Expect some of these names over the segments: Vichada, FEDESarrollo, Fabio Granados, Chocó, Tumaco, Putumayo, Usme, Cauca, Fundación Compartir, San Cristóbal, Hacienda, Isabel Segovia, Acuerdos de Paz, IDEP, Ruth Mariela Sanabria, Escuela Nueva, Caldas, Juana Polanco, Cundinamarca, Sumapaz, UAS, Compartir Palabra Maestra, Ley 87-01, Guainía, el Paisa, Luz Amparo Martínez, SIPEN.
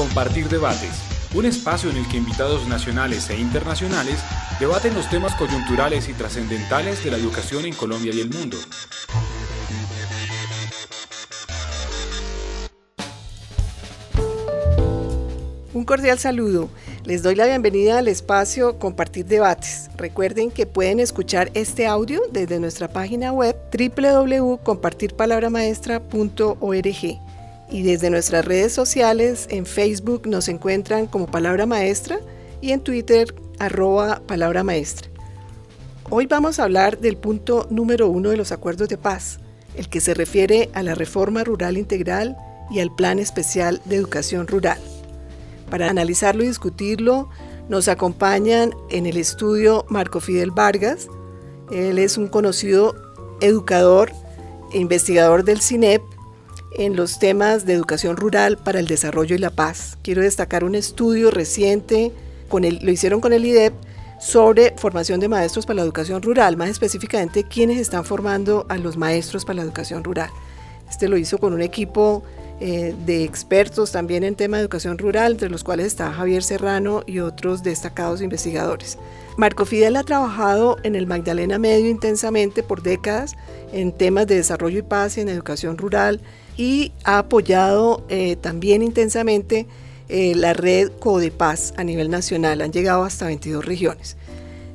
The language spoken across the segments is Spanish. Compartir Debates, un espacio en el que invitados nacionales e internacionales debaten los temas coyunturales y trascendentales de la educación en Colombia y el mundo. Un cordial saludo. Les doy la bienvenida al espacio Compartir Debates. Recuerden que pueden escuchar este audio desde nuestra página web www.compartirpalabramaestra.org y desde nuestras redes sociales. En Facebook nos encuentran como Palabra Maestra y en Twitter @Palabra Maestra. Hoy vamos a hablar del punto número 1 de los Acuerdos de Paz, el que se refiere a la Reforma Rural Integral y al Plan Especial de Educación Rural. Para analizarlo y discutirlo, nos acompañan en el estudio Marco Fidel Vargas. Él es un conocido educador e investigador del CINEP en los temas de educación rural para el desarrollo y la paz. Quiero destacar un estudio reciente, lo hicieron con el IDEP, sobre formación de maestros para la educación rural, más específicamente quiénes están formando a los maestros para la educación rural. Este lo hizo con un equipo de expertos también en tema de educación rural, entre los cuales está Javier Serrano y otros destacados investigadores. Marco Fidel ha trabajado en el Magdalena Medio intensamente por décadas en temas de desarrollo y paz y en educación rural, y ha apoyado también intensamente la red CODEPAS a nivel nacional. Han llegado hasta 22 regiones.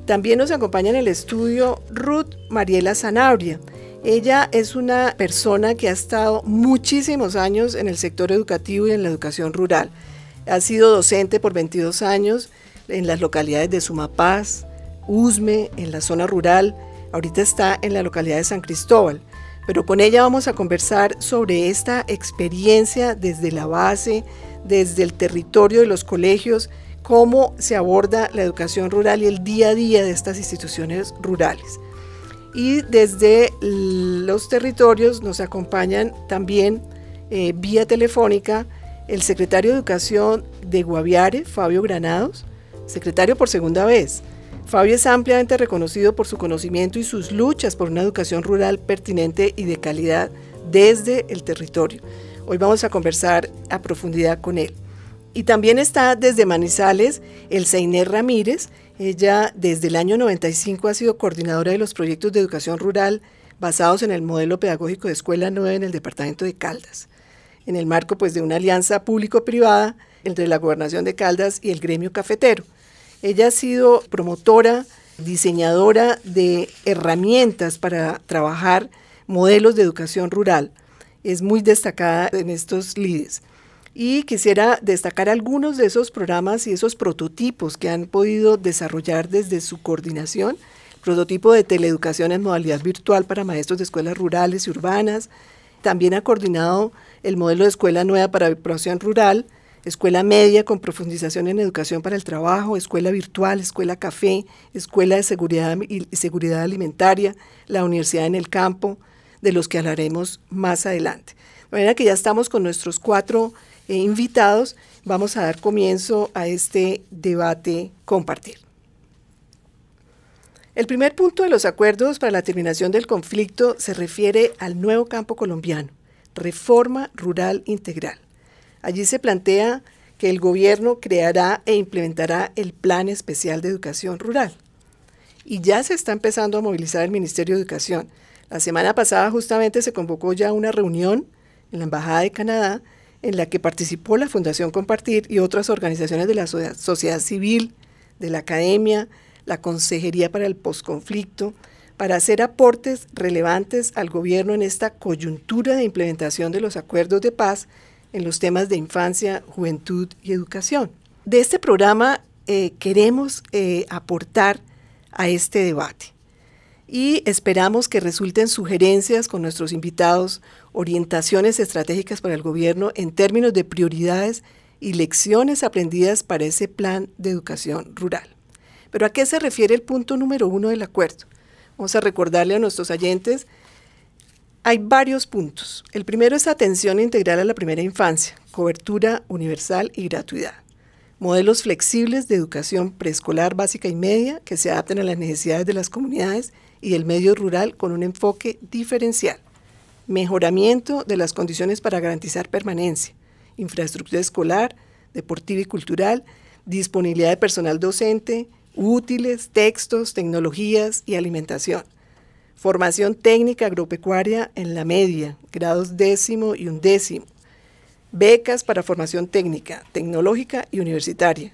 También nos acompaña en el estudio Ruth Mariela Sanabria. Ella es una persona que ha estado muchísimos años en el sector educativo y en la educación rural. Ha sido docente por 22 años en las localidades de Sumapaz, Usme, en la zona rural. Ahorita está en la localidad de San Cristóbal. Pero con ella vamos a conversar sobre esta experiencia desde la base, desde el territorio de los colegios, cómo se aborda la educación rural y el día a día de estas instituciones rurales. Y desde los territorios nos acompañan también vía telefónica el secretario de Educación de Guaviare, Fabio Granados, secretario por segunda vez. Fabio es ampliamente reconocido por su conocimiento y sus luchas por una educación rural pertinente y de calidad desde el territorio. Hoy vamos a conversar a profundidad con él. Y también está desde Manizales Elsa Ramírez. Ella desde el año 95 ha sido coordinadora de los proyectos de educación rural basados en el modelo pedagógico de Escuela Nueva en el departamento de Caldas, en el marco pues, de una alianza público-privada entre la gobernación de Caldas y el gremio cafetero. Ella ha sido promotora, diseñadora de herramientas para trabajar modelos de educación rural. Es muy destacada en estos líderes. Y quisiera destacar algunos de esos programas y esos prototipos que han podido desarrollar desde su coordinación. Prototipo de teleeducación en modalidad virtual para maestros de escuelas rurales y urbanas. También ha coordinado el modelo de escuela nueva para población rural, escuela media con profundización en educación para el trabajo, escuela virtual, escuela café, escuela de seguridad y seguridad alimentaria, la universidad en el campo, de los que hablaremos más adelante. De manera que ya estamos con nuestros cuatro invitados, vamos a dar comienzo a este debate compartir. El primer punto de los acuerdos para la terminación del conflicto se refiere al nuevo campo colombiano, Reforma Rural Integral. Allí se plantea que el gobierno creará e implementará el Plan Especial de Educación Rural. Y ya se está empezando a movilizar el Ministerio de Educación. La semana pasada justamente se convocó ya una reunión en la Embajada de Canadá en la que participó la Fundación Compartir y otras organizaciones de la sociedad civil, de la academia, la Consejería para el Posconflicto, para hacer aportes relevantes al gobierno en esta coyuntura de implementación de los acuerdos de paz en los temas de infancia, juventud y educación. De este programa queremos aportar a este debate y esperamos que resulten sugerencias con nuestros invitados, orientaciones estratégicas para el gobierno en términos de prioridades y lecciones aprendidas para ese plan de educación rural. Pero ¿a qué se refiere el punto número 1 del acuerdo? Vamos a recordarle a nuestros oyentes, hay varios puntos. El primero es atención integral a la primera infancia, cobertura universal y gratuidad. Modelos flexibles de educación preescolar básica y media que se adapten a las necesidades de las comunidades y del medio rural con un enfoque diferencial. Mejoramiento de las condiciones para garantizar permanencia, infraestructura escolar, deportiva y cultural, disponibilidad de personal docente, útiles, textos, tecnologías y alimentación. Formación técnica agropecuaria en la media, grados 10º y 11º. Becas para formación técnica, tecnológica y universitaria.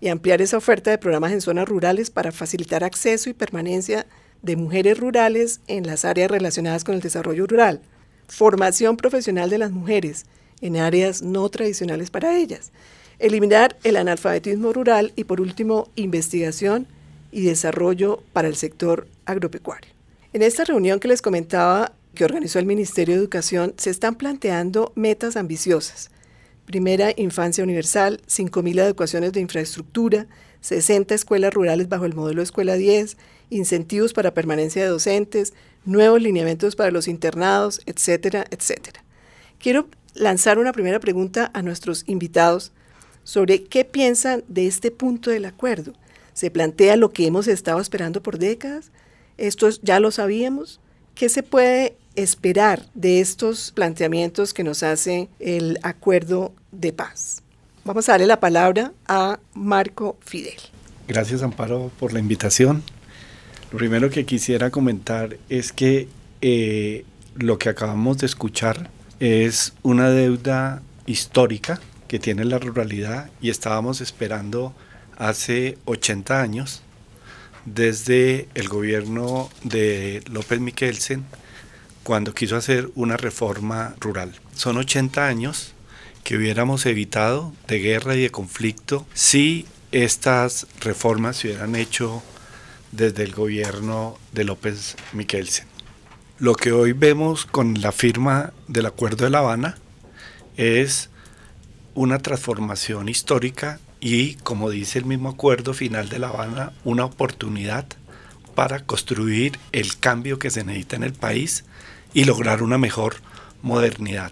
Y ampliar esa oferta de programas en zonas rurales para facilitar acceso y permanencia de mujeres rurales en las áreas relacionadas con el desarrollo rural. Formación profesional de las mujeres en áreas no tradicionales para ellas. Eliminar el analfabetismo rural y, por último, investigación y desarrollo para el sector agropecuario. En esta reunión que les comentaba que organizó el Ministerio de Educación, se están planteando metas ambiciosas. Primera infancia universal, 5.000 adecuaciones de infraestructura, 60 escuelas rurales bajo el modelo Escuela 10, incentivos para permanencia de docentes, nuevos lineamientos para los internados, etcétera, etcétera. Quiero lanzar una primera pregunta a nuestros invitados sobre qué piensan de este punto del acuerdo. ¿Se plantea lo que hemos estado esperando por décadas? ¿Esto ya lo sabíamos? ¿Qué se puede esperar de estos planteamientos que nos hace el Acuerdo de Paz? Vamos a darle la palabra a Marco Fidel. Gracias, Amparo, por la invitación. Lo primero que quisiera comentar es que lo que acabamos de escuchar es una deuda histórica que tiene la ruralidad y estábamos esperando hace 80 años desde el gobierno de López Michelsen, cuando quiso hacer una reforma rural. Son 80 años que hubiéramos evitado de guerra y de conflicto si estas reformas se hubieran hecho desde el gobierno de López Michelsen. Lo que hoy vemos con la firma del Acuerdo de La Habana es una transformación histórica y, como dice el mismo acuerdo final de La Habana, una oportunidad para construir el cambio que se necesita en el país y lograr una mejor modernidad.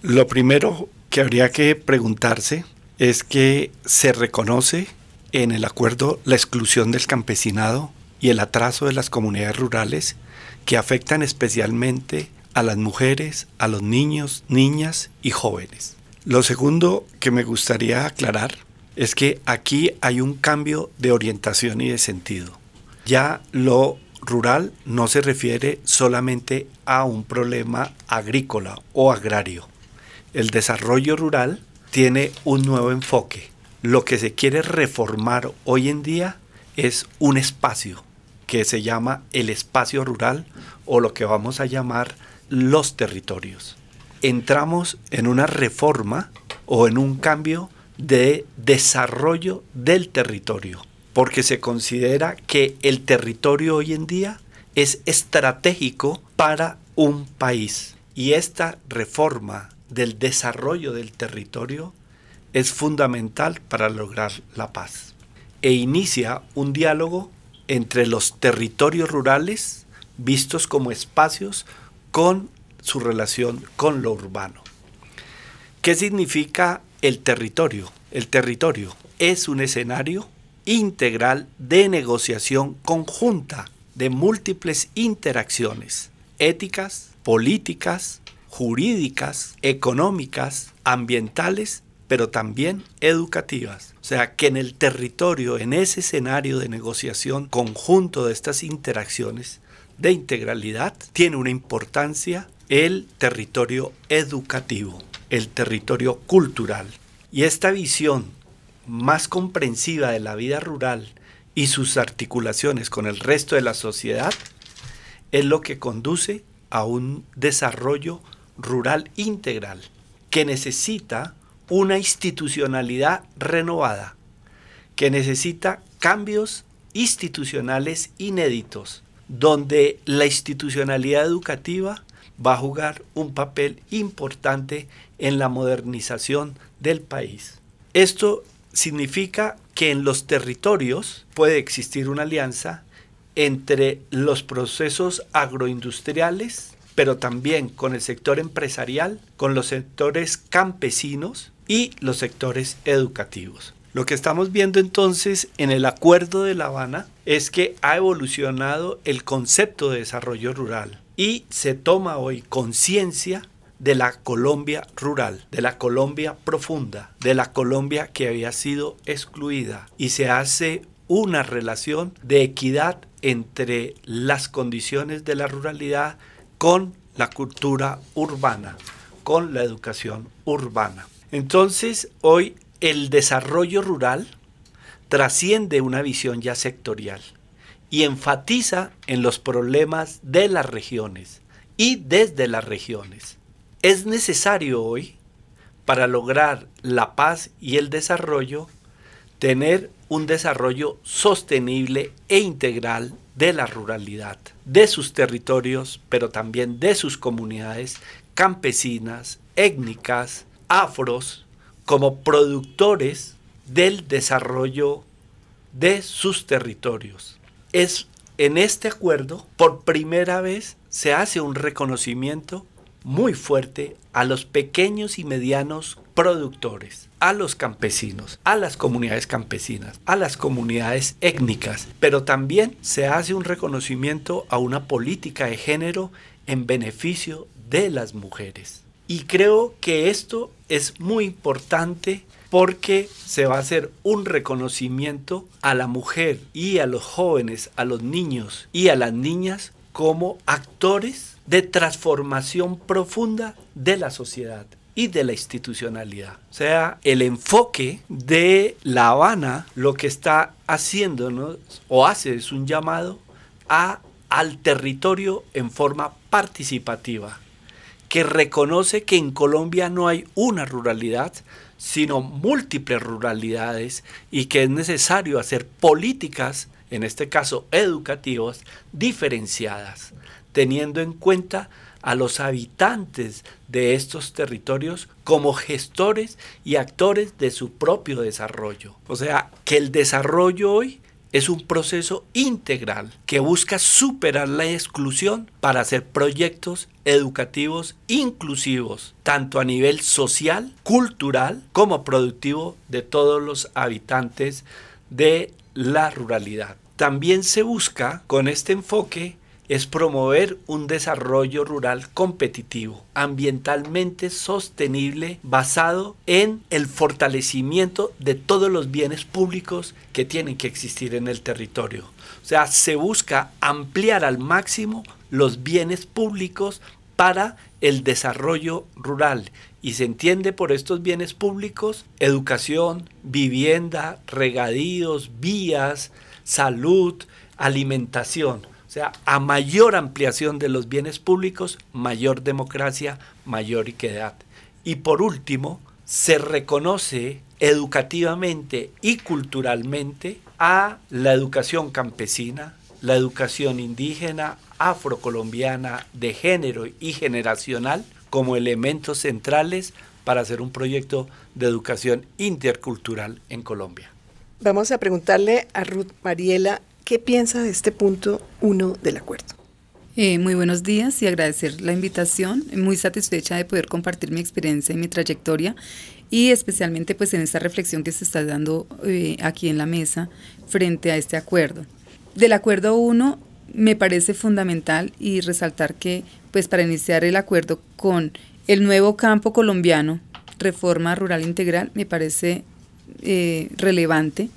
Lo primero que habría que preguntarse es que se reconoce en el acuerdo la exclusión del campesinado y el atraso de las comunidades rurales que afectan especialmente a las mujeres, a los niños, niñas y jóvenes. Lo segundo que me gustaría aclarar es que aquí hay un cambio de orientación y de sentido. Ya lo rural no se refiere solamente a un problema agrícola o agrario. El desarrollo rural tiene un nuevo enfoque. Lo que se quiere reformar hoy en día es un espacio que se llama el espacio rural o lo que vamos a llamar los territorios. Entramos en una reforma o en un cambio de desarrollo del territorio, porque se considera que el territorio hoy en día es estratégico para un país. Y esta reforma del desarrollo del territorio es fundamental para lograr la paz. E inicia un diálogo entre los territorios rurales, vistos como espacios, con su relación con lo urbano. ¿Qué significa el territorio? El territorio es un escenario integral de negociación conjunta de múltiples interacciones éticas, políticas, jurídicas, económicas, ambientales, pero también educativas. O sea, que en el territorio, en ese escenario de negociación conjunto de estas interacciones de integralidad, tiene una importancia el territorio educativo, el territorio cultural. Y esta visión más comprensiva de la vida rural y sus articulaciones con el resto de la sociedad es lo que conduce a un desarrollo rural integral que necesita una institucionalidad renovada, que necesita cambios institucionales inéditos, donde la institucionalidad educativa va a jugar un papel importante en la modernización del país. Esto significa que en los territorios puede existir una alianza entre los procesos agroindustriales, pero también con el sector empresarial, con los sectores campesinos y los sectores educativos. Lo que estamos viendo entonces en el Acuerdo de La Habana es que ha evolucionado el concepto de desarrollo rural y se toma hoy conciencia de la Colombia rural, de la Colombia profunda, de la Colombia que había sido excluida, y se hace una relación de equidad entre las condiciones de la ruralidad con la cultura urbana, con la educación urbana. Entonces, hoy el desarrollo rural trasciende una visión ya sectorial y enfatiza en los problemas de las regiones y desde las regiones. Es necesario hoy, para lograr la paz y el desarrollo, tener un desarrollo sostenible e integral de la ruralidad, de sus territorios, pero también de sus comunidades campesinas, étnicas, afros, como productores del desarrollo de sus territorios. Es en este acuerdo, por primera vez, se hace un reconocimiento muy fuerte a los pequeños y medianos productores, a los campesinos, a las comunidades campesinas, a las comunidades étnicas, pero también se hace un reconocimiento a una política de género en beneficio de las mujeres. Y creo que esto es muy importante porque se va a hacer un reconocimiento a la mujer y a los jóvenes, a los niños y a las niñas como actores de transformación profunda de la sociedad y de la institucionalidad. O sea, el enfoque de La Habana lo que está haciéndonos o hace es un llamado al territorio en forma participativa, que reconoce que en Colombia no hay una ruralidad, sino múltiples ruralidades y que es necesario hacer políticas, en este caso educativas, diferenciadas, teniendo en cuenta a los habitantes de estos territorios como gestores y actores de su propio desarrollo. O sea, que el desarrollo hoy es un proceso integral que busca superar la exclusión para hacer proyectos educativos inclusivos, tanto a nivel social, cultural, como productivo de todos los habitantes de la ruralidad. También se busca, con este enfoque, es promover un desarrollo rural competitivo, ambientalmente sostenible, basado en el fortalecimiento de todos los bienes públicos que tienen que existir en el territorio. O sea, se busca ampliar al máximo los bienes públicos para el desarrollo rural y se entiende por estos bienes públicos educación, vivienda, regadíos, vías, salud, alimentación. O sea, a mayor ampliación de los bienes públicos, mayor democracia, mayor equidad. Y por último, se reconoce educativamente y culturalmente a la educación campesina, la educación indígena, afrocolombiana, de género y generacional, como elementos centrales para hacer un proyecto de educación intercultural en Colombia. Vamos a preguntarle a Ruth Mariela, ¿qué piensa de este punto 1 del acuerdo? Muy buenos días y agradecer la invitación. Muy satisfecha de poder compartir mi experiencia y mi trayectoria y especialmente pues en esta reflexión que se está dando aquí en la mesa frente a este acuerdo. Del acuerdo 1 me parece fundamental y resaltar que pues para iniciar el acuerdo con el nuevo campo colombiano, Reforma Rural Integral, me parece relevante.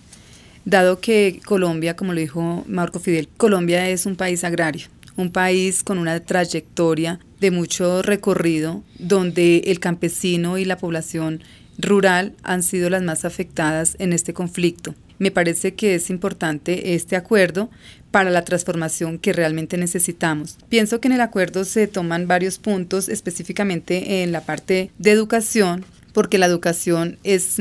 Dado que Colombia, como lo dijo Marco Fidel, Colombia es un país agrario, un país con una trayectoria de mucho recorrido, donde el campesino y la población rural han sido las más afectadas en este conflicto. Me parece que es importante este acuerdo para la transformación que realmente necesitamos. Pienso que en el acuerdo se toman varios puntos, específicamente en la parte de educación, porque la educación es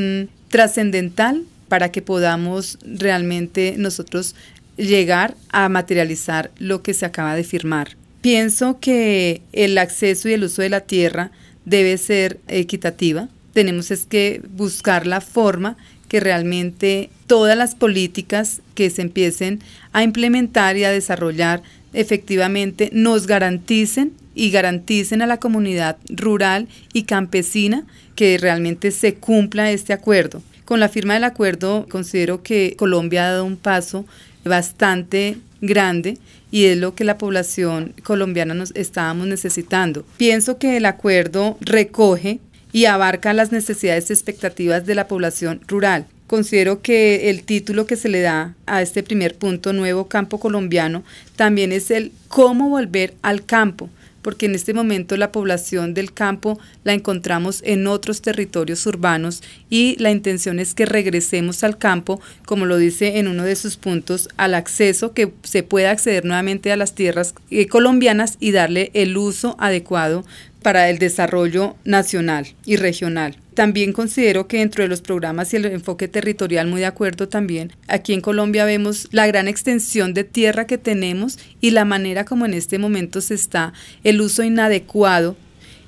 trascendental para que podamos realmente nosotros llegar a materializar lo que se acaba de firmar. Pienso que el acceso y el uso de la tierra debe ser equitativa. Tenemos es que buscar la forma que realmente todas las políticas que se empiecen a implementar y a desarrollar efectivamente nos garanticen y garanticen a la comunidad rural y campesina que realmente se cumpla este acuerdo. Con la firma del acuerdo considero que Colombia ha dado un paso bastante grande y es lo que la población colombiana nos estábamos necesitando. Pienso que el acuerdo recoge y abarca las necesidades y expectativas de la población rural. Considero que el título que se le da a este primer punto, Nuevo Campo Colombiano, también es el cómo volver al campo, porque en este momento la población del campo la encontramos en otros territorios urbanos y la intención es que regresemos al campo, como lo dice en uno de sus puntos, al acceso, que se pueda acceder nuevamente a las tierras colombianas y darle el uso adecuado para el desarrollo nacional y regional. También considero que dentro de los programas y el enfoque territorial, muy de acuerdo también, aquí en Colombia vemos la gran extensión de tierra que tenemos y la manera como en este momento se está el uso inadecuado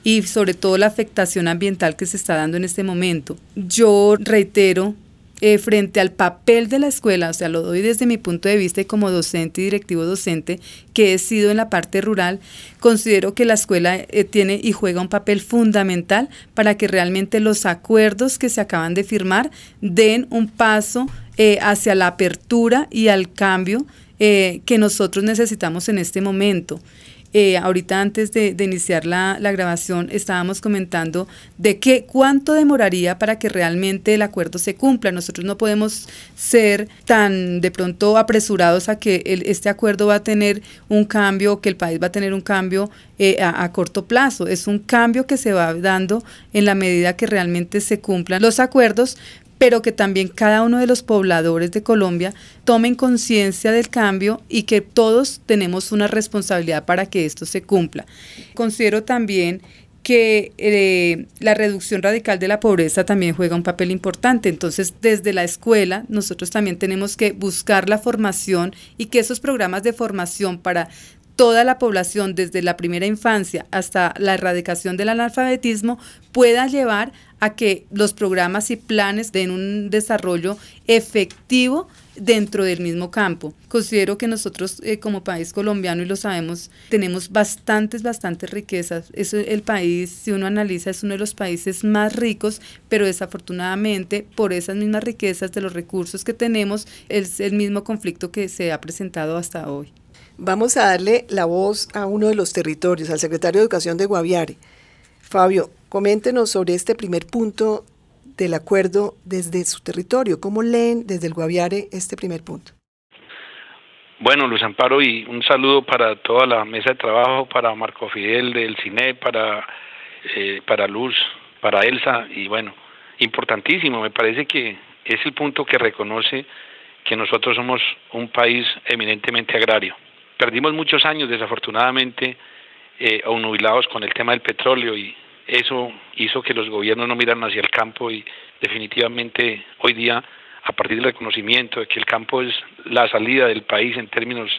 y sobre todo la afectación ambiental que se está dando en este momento. Yo reitero, frente al papel de la escuela, o sea, lo doy desde mi punto de vista y como docente y directivo docente que he sido en la parte rural, considero que la escuela tiene y juega un papel fundamental para que realmente los acuerdos que se acaban de firmar den un paso hacia la apertura y al cambio que nosotros necesitamos en este momento. Ahorita antes de iniciar la grabación estábamos comentando de cuánto demoraría para que realmente el acuerdo se cumpla. Nosotros no podemos ser tan de pronto apresurados a que este acuerdo va a tener un cambio, que el país va a tener un cambio a corto plazo. Es un cambio que se va dando en la medida que realmente se cumplan los acuerdos, pero que también cada uno de los pobladores de Colombia tomen conciencia del cambio y que todos tenemos una responsabilidad para que esto se cumpla. Considero también que la reducción radical de la pobreza también juega un papel importante. Entonces, desde la escuela, nosotros también tenemos que buscar la formación y que esos programas de formación para toda la población, desde la primera infancia hasta la erradicación del analfabetismo, pueda llevar a que los programas y planes den un desarrollo efectivo dentro del mismo campo. Considero que nosotros como país colombiano, y lo sabemos, tenemos bastantes riquezas. El país, si uno analiza, es uno de los países más ricos, pero desafortunadamente por esas mismas riquezas de los recursos que tenemos es el mismo conflicto que se ha presentado hasta hoy. Vamos a darle la voz a uno de los territorios, al secretario de Educación de Guaviare. Fabio, coméntenos sobre este primer punto del acuerdo desde su territorio. ¿Cómo leen desde el Guaviare este primer punto? Bueno, Luz Amparo, y un saludo para toda la mesa de trabajo, para Marco Fidel del CINEP, para Luz, para Elsa, y bueno, importantísimo. Me parece que es el punto que reconoce que nosotros somos un país eminentemente agrario. Perdimos muchos años, desafortunadamente, obnubilados con el tema del petróleo, y eso hizo que los gobiernos no miraran hacia el campo, y definitivamente hoy día, a partir del reconocimiento de que el campo es la salida del país en términos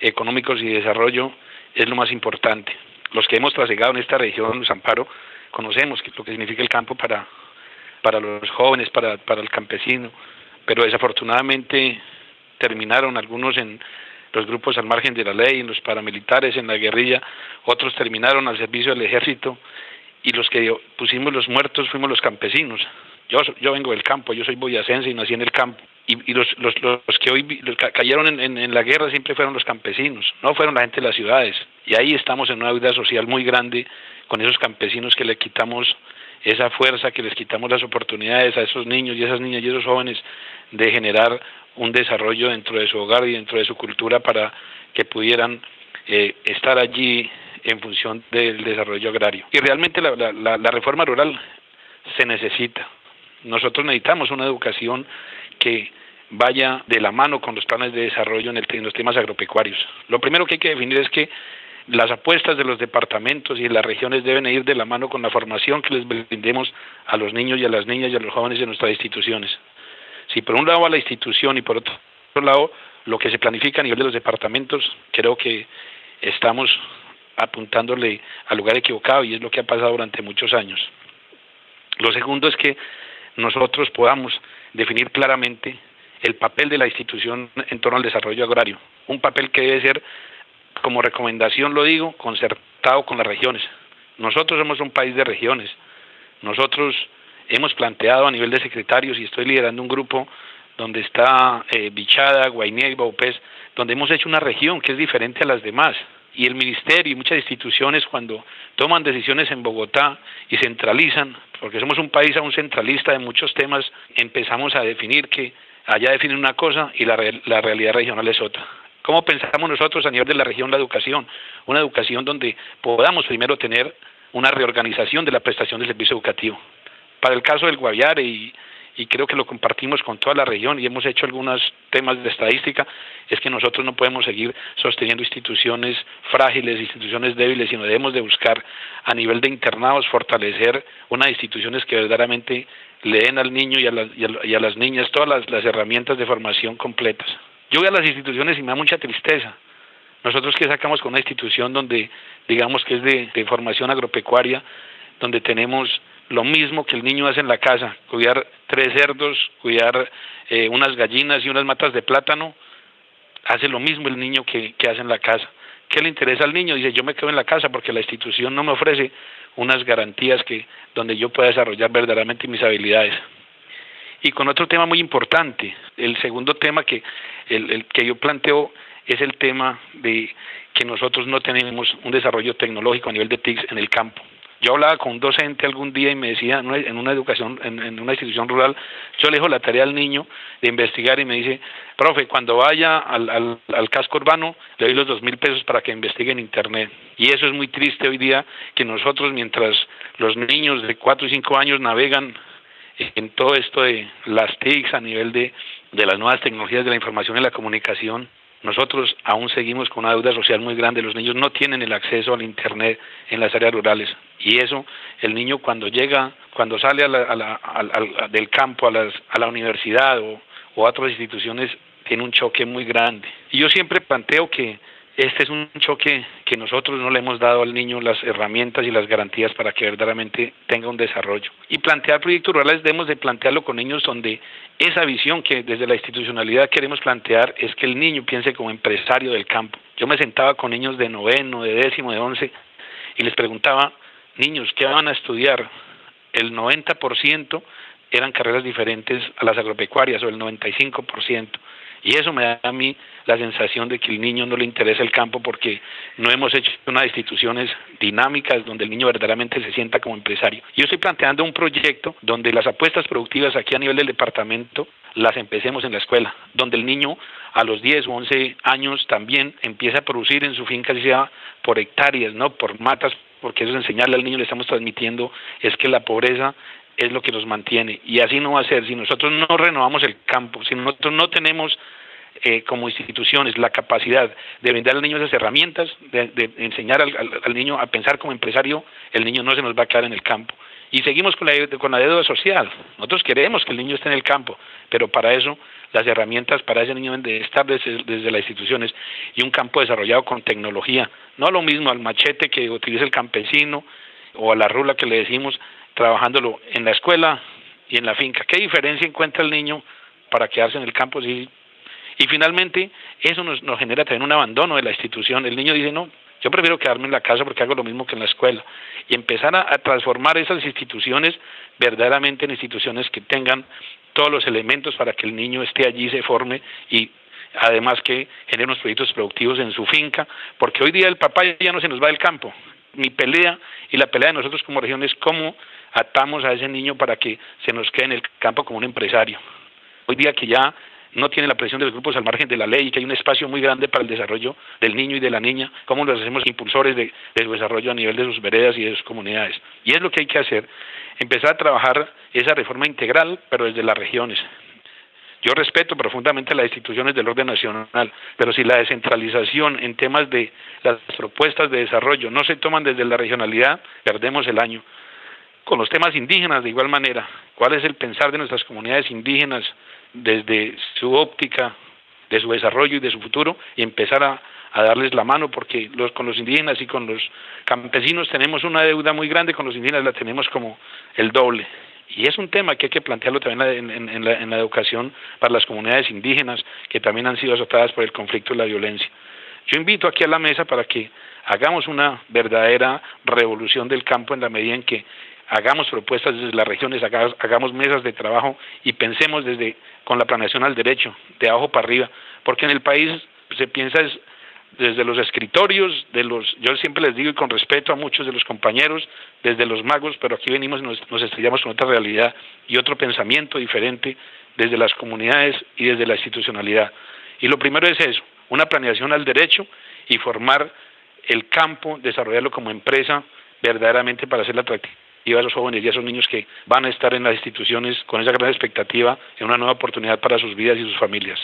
económicos y de desarrollo, es lo más importante. Los que hemos trasegado en esta región, Luz Amparo, conocemos lo que significa el campo para los jóvenes, para el campesino, pero desafortunadamente terminaron algunos en los grupos al margen de la ley, en los paramilitares, en la guerrilla, otros terminaron al servicio del ejército, y los que pusimos los muertos fuimos los campesinos. Yo vengo del campo, yo soy boyacense y nací en el campo, y los que hoy cayeron en la guerra siempre fueron los campesinos, no fueron la gente de las ciudades, y ahí estamos en una deuda social muy grande con esos campesinos, que le quitamos esa fuerza, que les quitamos las oportunidades a esos niños y esas niñas y esos jóvenes de generar un desarrollo dentro de su hogar y dentro de su cultura, para que pudieran estar allí en función del desarrollo agrario. Y realmente la reforma rural se necesita. Nosotros necesitamos una educación que vaya de la mano con los planes de desarrollo en los temas agropecuarios. Lo primero que hay que definir es que las apuestas de los departamentos y las regiones deben ir de la mano con la formación que les brindemos a los niños y a las niñas y a los jóvenes de nuestras instituciones. Si por un lado va la institución y por otro lado lo que se planifica a nivel de los departamentos, creo que estamos apuntándole al lugar equivocado, y es lo que ha pasado durante muchos años. Lo segundo es que nosotros podamos definir claramente el papel de la institución en torno al desarrollo agrario, un papel que debe ser, como recomendación lo digo, concertado con las regiones. Nosotros somos un país de regiones. Nosotros hemos planteado a nivel de secretarios, y estoy liderando un grupo donde está Vichada, Guainía y Vaupés, donde hemos hecho una región que es diferente a las demás. Y el ministerio y muchas instituciones, cuando toman decisiones en Bogotá y centralizan, porque somos un país aún centralista de muchos temas, empezamos a definir que allá definen una cosa y la realidad regional es otra. ¿Cómo pensamos nosotros a nivel de la región la educación? Una educación donde podamos primero tener una reorganización de la prestación del servicio educativo. Para el caso del Guaviare, y creo que lo compartimos con toda la región y hemos hecho algunos temas de estadística, es que nosotros no podemos seguir sosteniendo instituciones frágiles, instituciones débiles, sino debemos de buscar a nivel de internados fortalecer unas instituciones que verdaderamente le den al niño y a las niñas todas las herramientas de formación completas. Yo voy a las instituciones y me da mucha tristeza. Nosotros que sacamos con una institución donde digamos que es de formación agropecuaria, donde tenemos lo mismo que el niño hace en la casa, cuidar 3 cerdos, cuidar unas gallinas y unas matas de plátano, hace lo mismo el niño que hace en la casa. ¿Qué le interesa al niño? Dice, yo me quedo en la casa porque la institución no me ofrece unas garantías donde yo pueda desarrollar verdaderamente mis habilidades. Y con otro tema muy importante, el segundo tema que yo planteo es el tema de que nosotros no tenemos un desarrollo tecnológico a nivel de TICs en el campo. Yo hablaba con un docente algún día y me decía, en una institución rural, yo le dejo la tarea al niño de investigar y me dice, profe, cuando vaya al casco urbano, le doy los 2.000 pesos para que investigue en internet. Y eso es muy triste hoy día, que nosotros, mientras los niños de 4 y 5 años navegan en todo esto de las TICs a nivel de las nuevas tecnologías de la información y la comunicación, nosotros aún seguimos con una deuda social muy grande. Los niños no tienen el acceso al internet en las áreas rurales, y eso el niño cuando sale del campo a la universidad o a otras instituciones, tiene un choque muy grande. Y yo siempre planteo que este es un choque que nosotros no le hemos dado al niño las herramientas y las garantías para que verdaderamente tenga un desarrollo. Y plantear proyectos rurales debemos de plantearlo con niños donde esa visión que desde la institucionalidad queremos plantear es que el niño piense como empresario del campo. Yo me sentaba con niños de 9º, de 10º, de 11 y les preguntaba, niños, ¿qué van a estudiar? El 90% eran carreras diferentes a las agropecuarias, o el 95%. Y eso me da a mí la sensación de que al niño no le interesa el campo, porque no hemos hecho unas instituciones dinámicas donde el niño verdaderamente se sienta como empresario. Yo estoy planteando un proyecto donde las apuestas productivas aquí a nivel del departamento las empecemos en la escuela, donde el niño a los 10 o 11 años también empieza a producir en su finca, si sea por hectáreas, no por matas, porque eso es enseñarle al niño, le estamos transmitiendo, es que la pobreza es lo que nos mantiene, y así no va a ser. Si nosotros no renovamos el campo, si nosotros no tenemos como instituciones la capacidad de brindar al niño esas herramientas, de enseñar al niño a pensar como empresario, el niño no se nos va a quedar en el campo. Y seguimos con la deuda social. Nosotros queremos que el niño esté en el campo, pero para eso las herramientas para ese niño deben de estar desde las instituciones, y un campo desarrollado con tecnología. No lo mismo al machete que utiliza el campesino o a la rula que le decimos, trabajándolo en la escuela y en la finca. ¿Qué diferencia encuentra el niño para quedarse en el campo? Sí. Y finalmente, eso nos genera también un abandono de la institución. El niño dice, no, yo prefiero quedarme en la casa porque hago lo mismo que en la escuela. Y empezar a transformar esas instituciones verdaderamente en instituciones que tengan todos los elementos para que el niño esté allí, se forme, y además que genere unos proyectos productivos en su finca, porque hoy día el papá ya no se nos va del campo. Mi pelea y la pelea de nosotros como región es cómo atamos a ese niño para que se nos quede en el campo como un empresario. Hoy día que ya no tiene la presión de los grupos al margen de la ley y que hay un espacio muy grande para el desarrollo del niño y de la niña, cómo los hacemos impulsores de su desarrollo a nivel de sus veredas y de sus comunidades. Y es lo que hay que hacer, empezar a trabajar esa reforma integral, pero desde las regiones. Yo respeto profundamente las instituciones del orden nacional, pero si la descentralización en temas de las propuestas de desarrollo no se toman desde la regionalidad, perdemos el año. Con los temas indígenas, de igual manera, ¿cuál es el pensar de nuestras comunidades indígenas desde su óptica, de su desarrollo y de su futuro? Y empezar a darles la mano, porque con los indígenas y con los campesinos tenemos una deuda muy grande, con los indígenas la tenemos como el doble. Y es un tema que hay que plantearlo también en la educación para las comunidades indígenas que también han sido azotadas por el conflicto y la violencia. Yo invito aquí a la mesa para que hagamos una verdadera revolución del campo en la medida en que hagamos propuestas desde las regiones, hagamos mesas de trabajo y pensemos desde con la planeación al derecho, de abajo para arriba, porque en el país se piensa desde los escritorios, yo siempre les digo, y con respeto a muchos de los compañeros, desde los magos, pero aquí venimos y nos estrellamos con otra realidad y otro pensamiento diferente desde las comunidades y desde la institucionalidad. Y lo primero es eso, una planeación al derecho y formar el campo, desarrollarlo como empresa verdaderamente para hacerla atractiva a esos jóvenes y a esos niños que van a estar en las instituciones con esa gran expectativa en una nueva oportunidad para sus vidas y sus familias.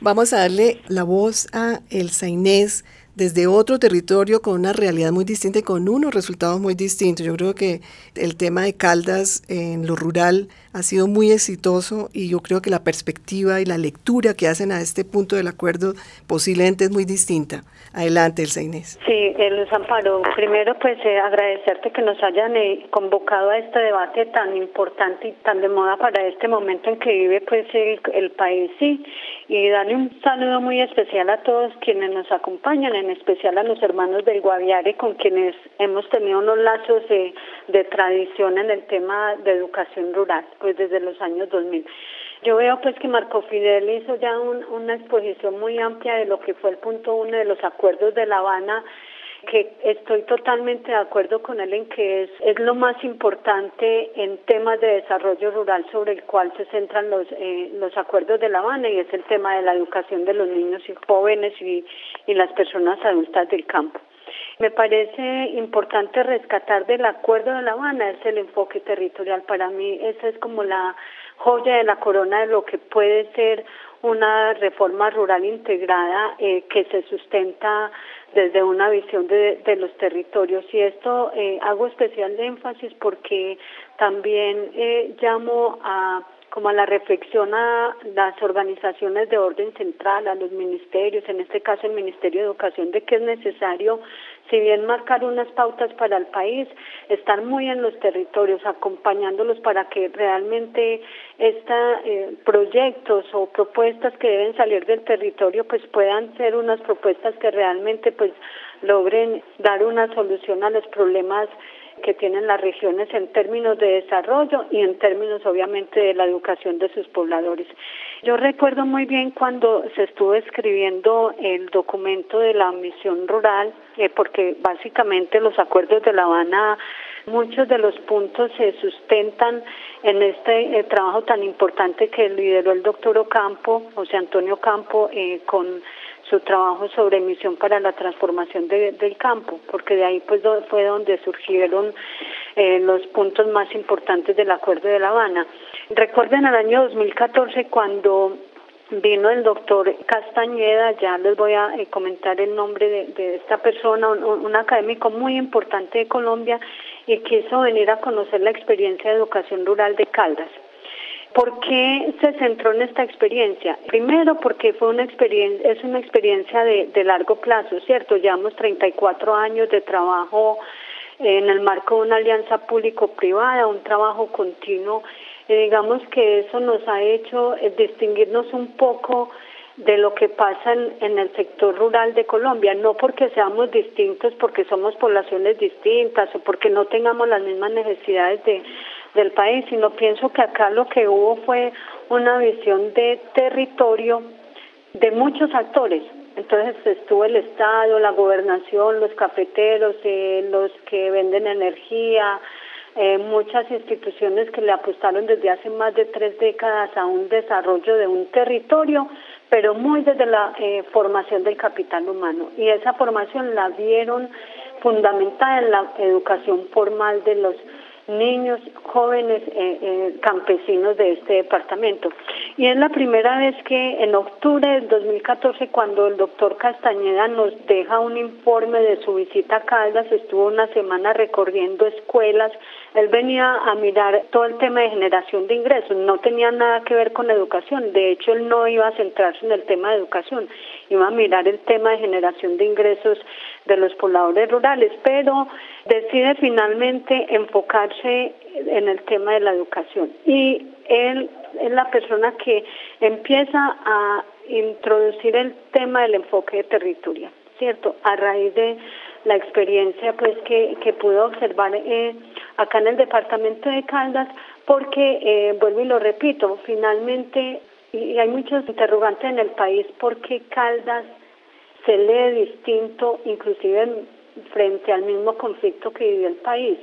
Vamos a darle la voz a Elsa Inés desde otro territorio con una realidad muy distinta y con unos resultados muy distintos. Yo creo que el tema de Caldas en lo rural ha sido muy exitoso y yo creo que la perspectiva y la lectura que hacen a este punto del acuerdo posiblemente es muy distinta. Adelante, Elsa Inés. Sí, Luz Amparo, primero pues agradecerte que nos hayan convocado a este debate tan importante y tan de moda para este momento en que vive pues el país, sí. Y darle un saludo muy especial a todos quienes nos acompañan, en especial a los hermanos del Guaviare, con quienes hemos tenido unos lazos de tradición en el tema de educación rural, pues desde los años 2000. Yo veo pues que Marco Fidel hizo ya una exposición muy amplia de lo que fue el punto 1 de los acuerdos de La Habana, que estoy totalmente de acuerdo con él en que es lo más importante en temas de desarrollo rural sobre el cual se centran los acuerdos de La Habana, y es el tema de la educación de los niños y jóvenes y las personas adultas del campo. Me parece importante rescatar del acuerdo de La Habana es el enfoque territorial. Para mí esa es como la joya de la corona de lo que puede ser una reforma rural integrada que se sustenta desde una visión de los territorios, y esto hago especial de énfasis porque también llamo como a la reflexión a las organizaciones de orden central, a los ministerios, en este caso el Ministerio de Educación, de que es necesario, si bien marcar unas pautas para el país, estar muy en los territorios, acompañándolos para que realmente proyectos o propuestas que deben salir del territorio pues puedan ser unas propuestas que realmente pues logren dar una solución a los problemas que tienen las regiones en términos de desarrollo y en términos obviamente de la educación de sus pobladores. Yo recuerdo muy bien cuando se estuvo escribiendo el documento de la Misión Rural, porque básicamente los acuerdos de La Habana, muchos de los puntos se sustentan en este trabajo tan importante que lideró el doctor Ocampo, José Antonio Ocampo, con su trabajo sobre misión para la transformación del campo, porque de ahí pues fue donde surgieron los puntos más importantes del Acuerdo de La Habana. Recuerden el año 2014 cuando vino el doctor Castañeda, ya les voy a comentar el nombre de esta persona, un académico muy importante de Colombia, y quiso venir a conocer la experiencia de educación rural de Caldas. ¿Por qué se centró en esta experiencia? Primero porque es una experiencia de largo plazo, ¿cierto? Llevamos 34 años de trabajo en el marco de una alianza público-privada, un trabajo continuo, y digamos que eso nos ha hecho distinguirnos un poco de lo que pasa en el sector rural de Colombia, no porque seamos distintos, porque somos poblaciones distintas o porque no tengamos las mismas necesidades del país, sino pienso que acá lo que hubo fue una visión de territorio de muchos actores. Entonces estuvo el Estado, la gobernación, los cafeteros, los que venden energía, muchas instituciones que le apostaron desde hace más de 3 décadas a un desarrollo de un territorio, pero muy desde la formación del capital humano. Y esa formación la vieron fundamentada en la educación formal de los niños, jóvenes, campesinos de este departamento. Y es la primera vez que en octubre del 2014, cuando el doctor Castañeda nos deja un informe de su visita a Caldas, estuvo una semana recorriendo escuelas, él venía a mirar todo el tema de generación de ingresos, no tenía nada que ver con la educación, de hecho él no iba a centrarse en el tema de educación, iba a mirar el tema de generación de ingresos de los pobladores rurales, pero decide finalmente enfocarse en el tema de la educación. Y él es la persona que empieza a introducir el tema del enfoque de territorio, ¿cierto? A raíz de la experiencia pues que pudo observar acá en el departamento de Caldas, porque, vuelvo y lo repito, finalmente, y hay muchos interrogantes en el país, porque Caldas se lee distinto, inclusive frente al mismo conflicto que vivió el país.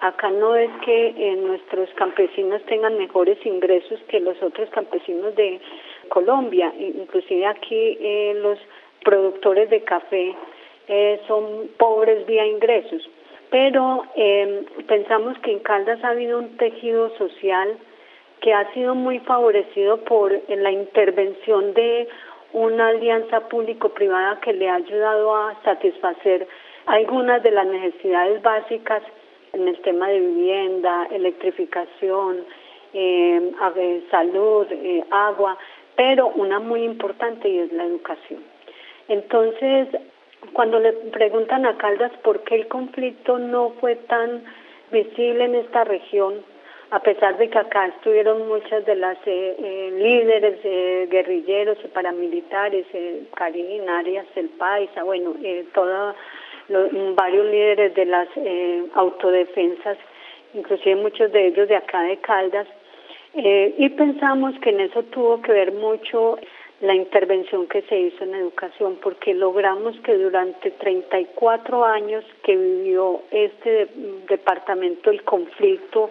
Acá no es que nuestros campesinos tengan mejores ingresos que los otros campesinos de Colombia. Inclusive aquí los productores de café son pobres vía ingresos. Pero pensamos que en Caldas ha habido un tejido social que ha sido muy favorecido por la intervención de una alianza público-privada que le ha ayudado a satisfacer algunas de las necesidades básicas en el tema de vivienda, electrificación, salud, agua, pero una muy importante y es la educación. Entonces, cuando le preguntan a Caldas por qué el conflicto no fue tan visible en esta región, a pesar de que acá estuvieron muchas de las líderes guerrilleros y paramilitares, Karin, Arias, El Paisa, bueno, varios líderes de las autodefensas, inclusive muchos de ellos de acá de Caldas, y pensamos que en eso tuvo que ver mucho la intervención que se hizo en educación, porque logramos que durante 34 años que vivió este departamento el conflicto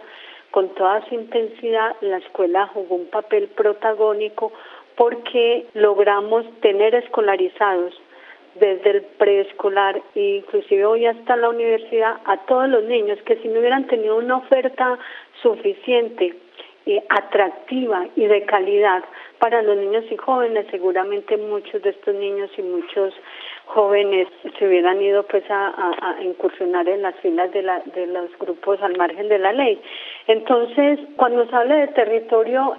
con toda su intensidad, la escuela jugó un papel protagónico porque logramos tener escolarizados desde el preescolar e inclusive hoy hasta la universidad a todos los niños que si no hubieran tenido una oferta suficiente, atractiva y de calidad para los niños y jóvenes, seguramente muchos de estos niños y muchos jóvenes se hubieran ido pues a incursionar en las filas de los grupos al margen de la ley. Entonces, cuando se habla de territorio,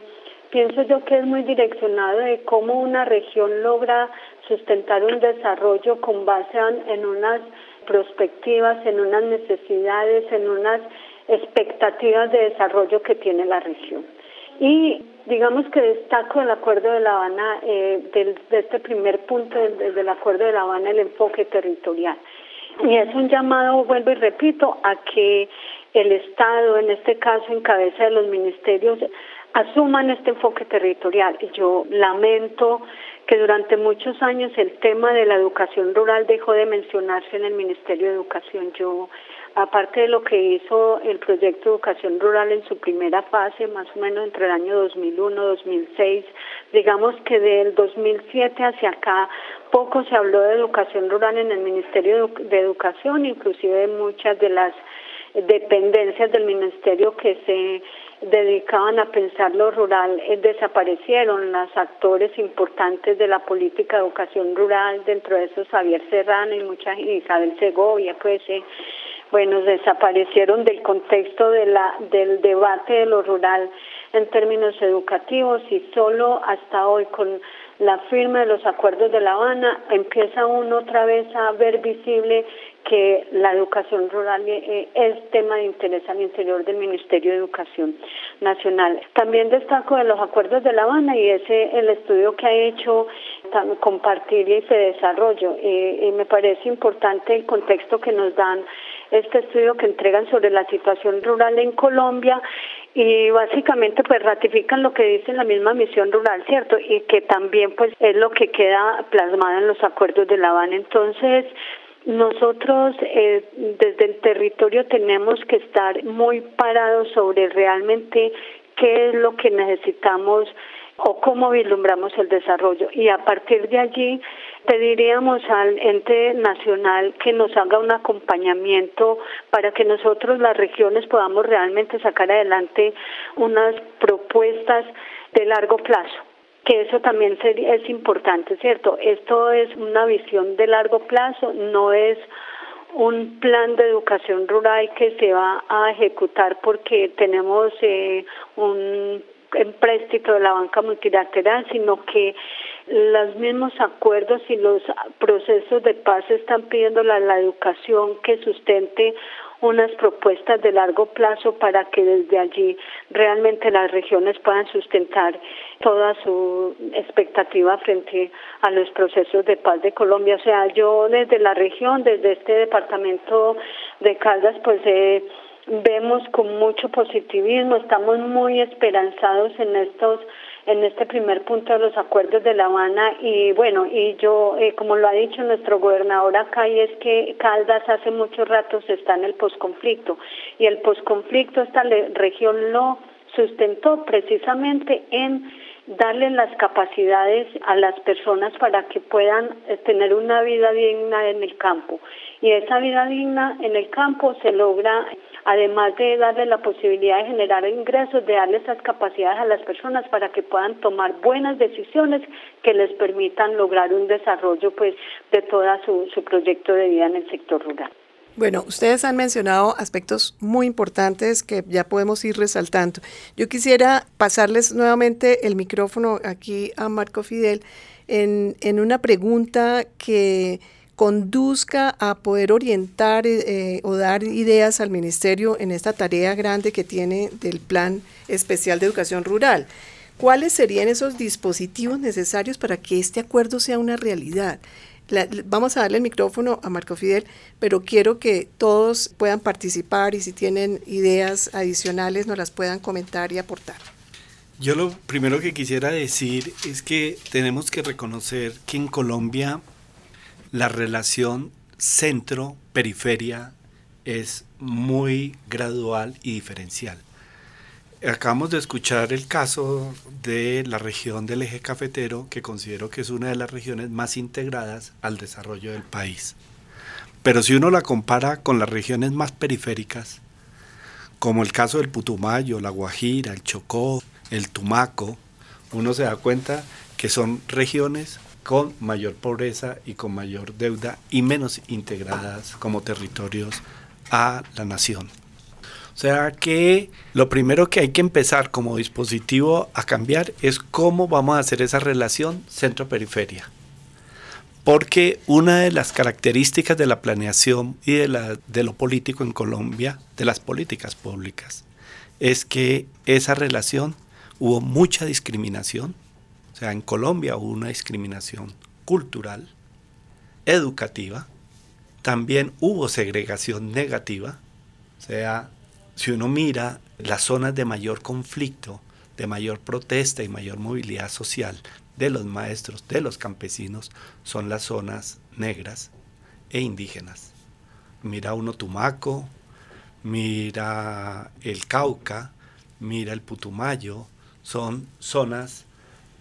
pienso yo que es muy direccionado de cómo una región logra sustentar un desarrollo con base en unas perspectivas, en unas necesidades, en unas expectativas de desarrollo que tiene la región. Y digamos que destaco el Acuerdo de La Habana, de este primer punto del Acuerdo de La Habana, el enfoque territorial. Y es un llamado, vuelvo y repito, a que el Estado, en este caso en cabeza de los ministerios, asuman este enfoque territorial. Y yo lamento que durante muchos años el tema de la educación rural dejó de mencionarse en el Ministerio de Educación. Yo, aparte de lo que hizo el proyecto de educación rural en su primera fase, más o menos entre el año 2001-2006, digamos que del 2007 hacia acá, poco se habló de educación rural en el Ministerio de Educación, inclusive muchas de las dependencias del ministerio que se dedicaban a pensar lo rural desaparecieron. Los actores importantes de la política de educación rural, dentro de esos Javier Serrano y muchas Isabel Segovia, pues bueno, desaparecieron del contexto del debate de lo rural en términos educativos, y solo hasta hoy con la firma de los Acuerdos de La Habana empieza uno otra vez a ver visible que la educación rural es tema de interés al interior del Ministerio de Educación Nacional. También destaco de los Acuerdos de La Habana y ese el estudio que ha hecho Compartir y ese desarrollo. Y me parece importante el contexto que nos dan este estudio que entregan sobre la situación rural en Colombia y básicamente pues ratifican lo que dice la misma Misión Rural, ¿cierto? Y que también pues es lo que queda plasmado en los Acuerdos de La Habana. Entonces, nosotros desde el territorio tenemos que estar muy parados sobre realmente qué es lo que necesitamos o cómo vislumbramos el desarrollo. Y a partir de allí pediríamos al ente nacional que nos haga un acompañamiento para que nosotros las regiones podamos realmente sacar adelante unas propuestas de largo plazo. Que eso también es importante, ¿cierto? Esto es una visión de largo plazo, no es un plan de educación rural que se va a ejecutar porque tenemos un empréstito de la banca multilateral, sino que los mismos acuerdos y los procesos de paz están pidiendo la educación que sustente unas propuestas de largo plazo para que desde allí realmente las regiones puedan sustentar toda su expectativa frente a los procesos de paz de Colombia. O sea, yo desde la región, desde este departamento de Caldas, pues vemos con mucho positivismo, estamos muy esperanzados en este primer punto de los acuerdos de La Habana, y bueno, y yo, como lo ha dicho nuestro gobernador acá, y es que Caldas hace muchos ratos está en el posconflicto, y el posconflicto esta región lo sustentó precisamente en darle las capacidades a las personas para que puedan tener una vida digna en el campo. Y esa vida digna en el campo se logra, además de darle la posibilidad de generar ingresos, de darle esas capacidades a las personas para que puedan tomar buenas decisiones que les permitan lograr un desarrollo, pues, de toda su proyecto de vida en el sector rural. Bueno, ustedes han mencionado aspectos muy importantes que ya podemos ir resaltando. Yo quisiera pasarles nuevamente el micrófono aquí a Marco Fidel en una pregunta que conduzca a poder orientar o dar ideas al ministerio en esta tarea grande que tiene del Plan Especial de Educación Rural. ¿Cuáles serían esos dispositivos necesarios para que este acuerdo sea una realidad? Vamos a darle el micrófono a Marco Fidel, pero quiero que todos puedan participar y si tienen ideas adicionales nos las puedan comentar y aportar. Yo lo primero que quisiera decir es que tenemos que reconocer que en Colombia la relación centro-periferia es muy gradual y diferencial. Acabamos de escuchar el caso de la región del eje cafetero, que considero que es una de las regiones más integradas al desarrollo del país. Pero si uno la compara con las regiones más periféricas, como el caso del Putumayo, la Guajira, el Chocó, el Tumaco, uno se da cuenta que son regiones con mayor pobreza y con mayor deuda y menos integradas como territorios a la nación. O sea que lo primero que hay que empezar como dispositivo a cambiar es cómo vamos a hacer esa relación centro-periferia. Porque una de las características de la planeación y de lo político en Colombia, de las políticas públicas, es que esa relación hubo mucha discriminación. O sea, en Colombia hubo una discriminación cultural, educativa, también hubo segregación negativa, o sea, si uno mira las zonas de mayor conflicto, de mayor protesta y mayor movilidad social de los maestros, de los campesinos, son las zonas negras e indígenas. Mira uno Tumaco, mira el Cauca, mira el Putumayo, son zonas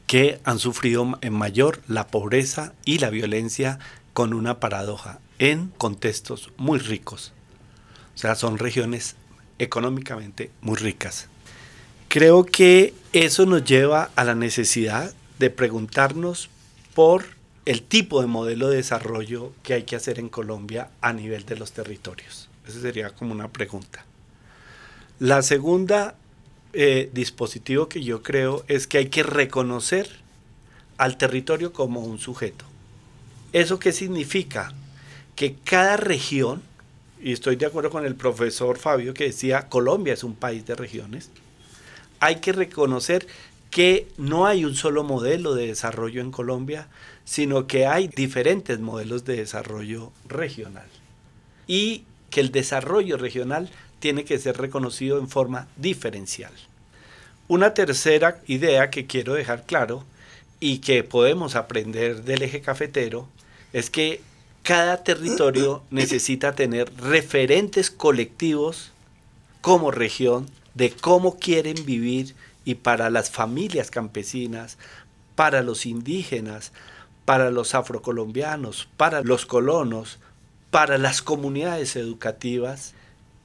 que han sufrido en mayor la pobreza y la violencia con una paradoja, en contextos muy ricos. O sea, son regiones económicamente muy ricas. Creo que eso nos lleva a la necesidad de preguntarnos por el tipo de modelo de desarrollo que hay que hacer en Colombia a nivel de los territorios. Esa sería como una pregunta. La segunda dispositivo que yo creo es que hay que reconocer al territorio como un sujeto. ¿Eso qué significa? Que cada región, y estoy de acuerdo con el profesor Fabio que decía, Colombia es un país de regiones, hay que reconocer que no hay un solo modelo de desarrollo en Colombia, sino que hay diferentes modelos de desarrollo regional. Y que el desarrollo regional tiene que ser reconocido en forma diferencial. Una tercera idea que quiero dejar claro y que podemos aprender del eje cafetero es que cada territorio necesita tener referentes colectivos como región de cómo quieren vivir, y para las familias campesinas, para los indígenas, para los afrocolombianos, para los colonos, para las comunidades educativas,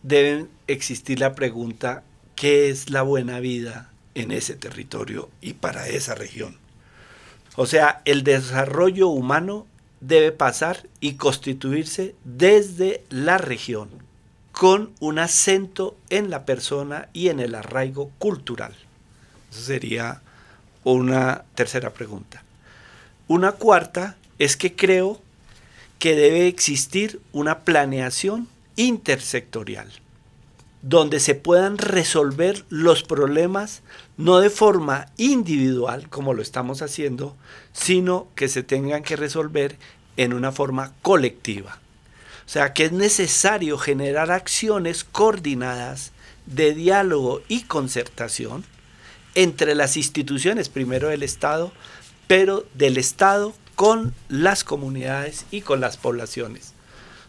deben existir la pregunta, ¿qué es la buena vida en ese territorio y para esa región? O sea, el desarrollo humano debe pasar y constituirse desde la región, con un acento en la persona y en el arraigo cultural. Esa sería una tercera pregunta. Una cuarta es que creo que debe existir una planeación intersectorial, donde se puedan resolver los problemas no de forma individual, como lo estamos haciendo, sino que se tengan que resolver en una forma colectiva. O sea, que es necesario generar acciones coordinadas de diálogo y concertación entre las instituciones, primero del Estado, pero del Estado con las comunidades y con las poblaciones.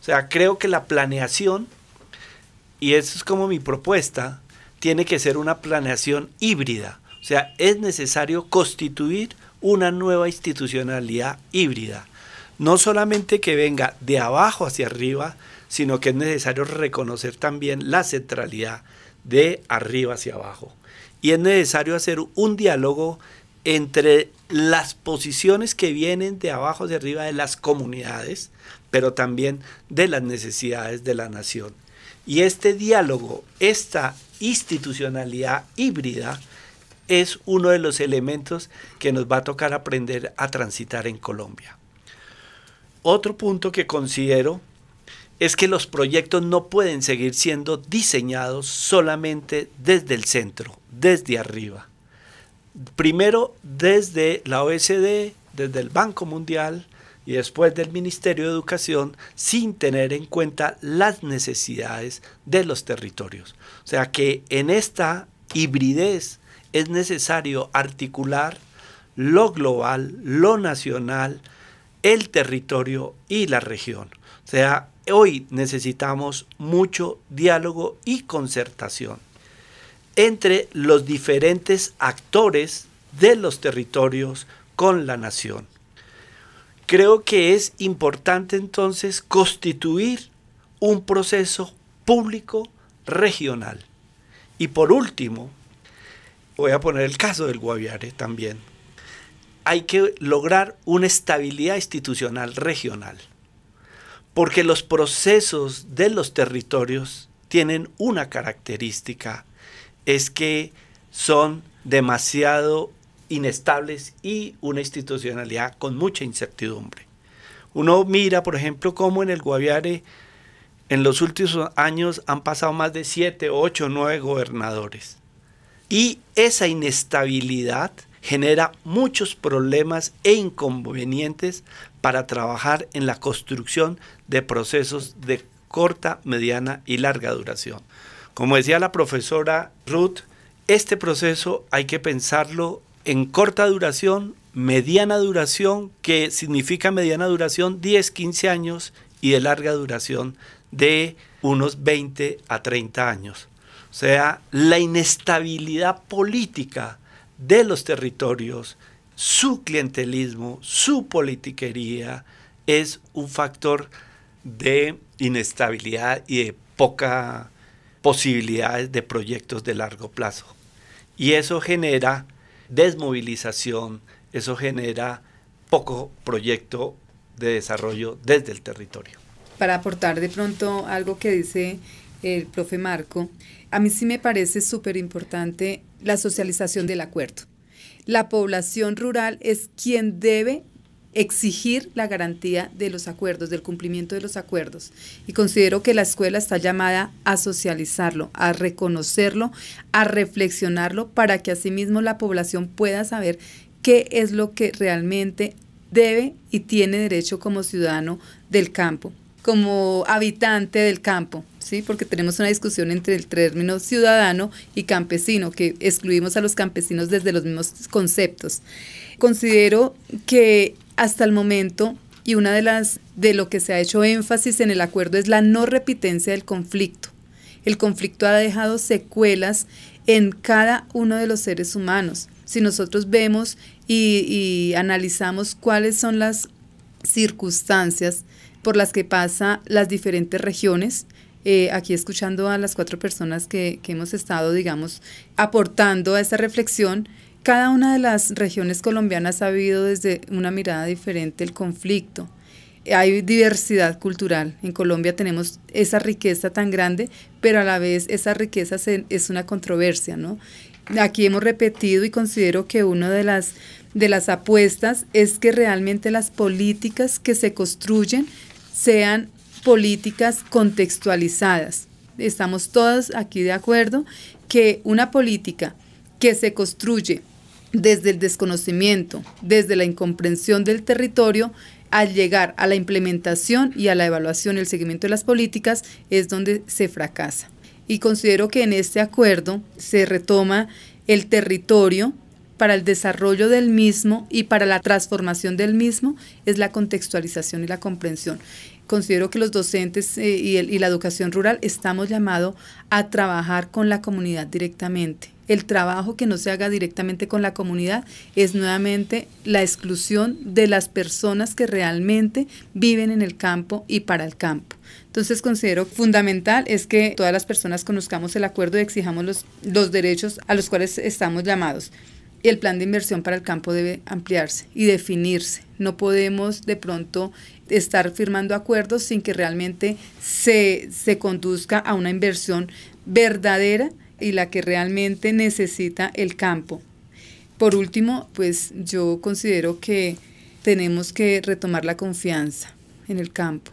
O sea, creo que la planeación, y eso es como mi propuesta, tiene que ser una planeación híbrida. O sea, es necesario constituir una nueva institucionalidad híbrida. No solamente que venga de abajo hacia arriba, sino que es necesario reconocer también la centralidad de arriba hacia abajo. Y es necesario hacer un diálogo entre las posiciones que vienen de abajo hacia arriba de las comunidades, pero también de las necesidades de la nación. Y este diálogo, esta institucionalidad híbrida, es uno de los elementos que nos va a tocar aprender a transitar en Colombia. Otro punto que considero es que los proyectos no pueden seguir siendo diseñados solamente desde el centro, desde arriba. Primero desde la OECD, desde el Banco Mundial y después del Ministerio de Educación, sin tener en cuenta las necesidades de los territorios. O sea que en esta hibridez es necesario articular lo global, lo nacional, el territorio y la región. O sea, hoy necesitamos mucho diálogo y concertación entre los diferentes actores de los territorios con la nación. Creo que es importante entonces constituir un proceso público regional. Y por último, voy a poner el caso del Guaviare también. Hay que lograr una estabilidad institucional regional, porque los procesos de los territorios tienen una característica, es que son demasiado inestables y una institucionalidad con mucha incertidumbre. Uno mira, por ejemplo, cómo en el Guaviare en los últimos años han pasado más de 7, 8, 9 gobernadores, y esa inestabilidad genera muchos problemas e inconvenientes para trabajar en la construcción de procesos de corta, mediana y larga duración. Como decía la profesora Ruth, este proceso hay que pensarlo en corta duración, mediana duración, que significa mediana duración 10, 15 años, y de larga duración de unos 20 a 30 años. O sea, la inestabilidad política de los territorios, su clientelismo, su politiquería, es un factor de inestabilidad y de poca posibilidades de proyectos de largo plazo. Y eso genera desmovilización, eso genera poco proyecto de desarrollo desde el territorio. Para aportar de pronto algo que dice el profe Marco, a mí sí me parece súper importante la socialización del acuerdo. La población rural es quien debe exigir la garantía de los acuerdos, del cumplimiento de los acuerdos. Y considero que la escuela está llamada a socializarlo, a reconocerlo, a reflexionarlo, para que asimismo la población pueda saber qué es lo que realmente debe y tiene derecho como ciudadano del campo, como habitante del campo, ¿sí? Porque tenemos una discusión entre el término ciudadano y campesino, que excluimos a los campesinos desde los mismos conceptos. Considero que hasta el momento, y una de lo que se ha hecho énfasis en el acuerdo, es la no repitencia del conflicto. El conflicto ha dejado secuelas en cada uno de los seres humanos. Si nosotros vemos y analizamos cuáles son las circunstancias por las que pasan las diferentes regiones, aquí escuchando a las 4 personas que hemos estado, digamos, aportando a esta reflexión, cada una de las regiones colombianas ha vivido desde una mirada diferente el conflicto. Hay diversidad cultural. En Colombia tenemos esa riqueza tan grande, pero a la vez esa riqueza es una controversia, ¿no? Aquí hemos repetido, y considero que una de las apuestas es que realmente las políticas que se construyen sean políticas contextualizadas. Estamos todos aquí de acuerdo que una política que se construye desde el desconocimiento, desde la incomprensión del territorio, al llegar a la implementación y a la evaluación, el seguimiento de las políticas, es donde se fracasa. Y considero que en este acuerdo se retoma el territorio para el desarrollo del mismo y para la transformación del mismo, es la contextualización y la comprensión. Considero que los docentes y la educación rural estamos llamados a trabajar con la comunidad directamente. El trabajo que no se haga directamente con la comunidad es nuevamente la exclusión de las personas que realmente viven en el campo y para el campo. Entonces considero fundamental es que todas las personas conozcamos el acuerdo y exijamos los derechos a los cuales estamos llamados. El plan de inversión para el campo debe ampliarse y definirse. No podemos de pronto estar firmando acuerdos sin que realmente se conduzca a una inversión verdadera y la que realmente necesita el campo. Por último, pues yo considero que tenemos que retomar la confianza en el campo.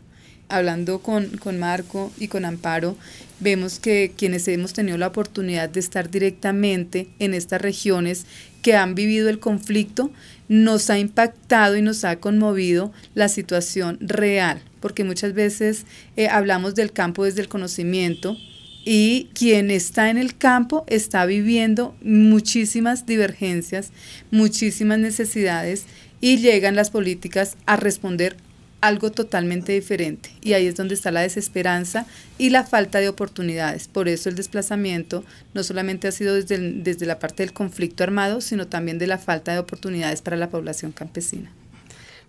Hablando con Marco y con Amparo, vemos que quienes hemos tenido la oportunidad de estar directamente en estas regiones que han vivido el conflicto, nos ha impactado y nos ha conmovido la situación real, porque muchas veces hablamos del campo desde el conocimiento y quien está en el campo está viviendo muchísimas divergencias, muchísimas necesidades y llegan las políticas a responder algo totalmente diferente, y ahí es donde está la desesperanza y la falta de oportunidades. Por eso el desplazamiento no solamente ha sido desde la parte del conflicto armado, sino también de la falta de oportunidades para la población campesina.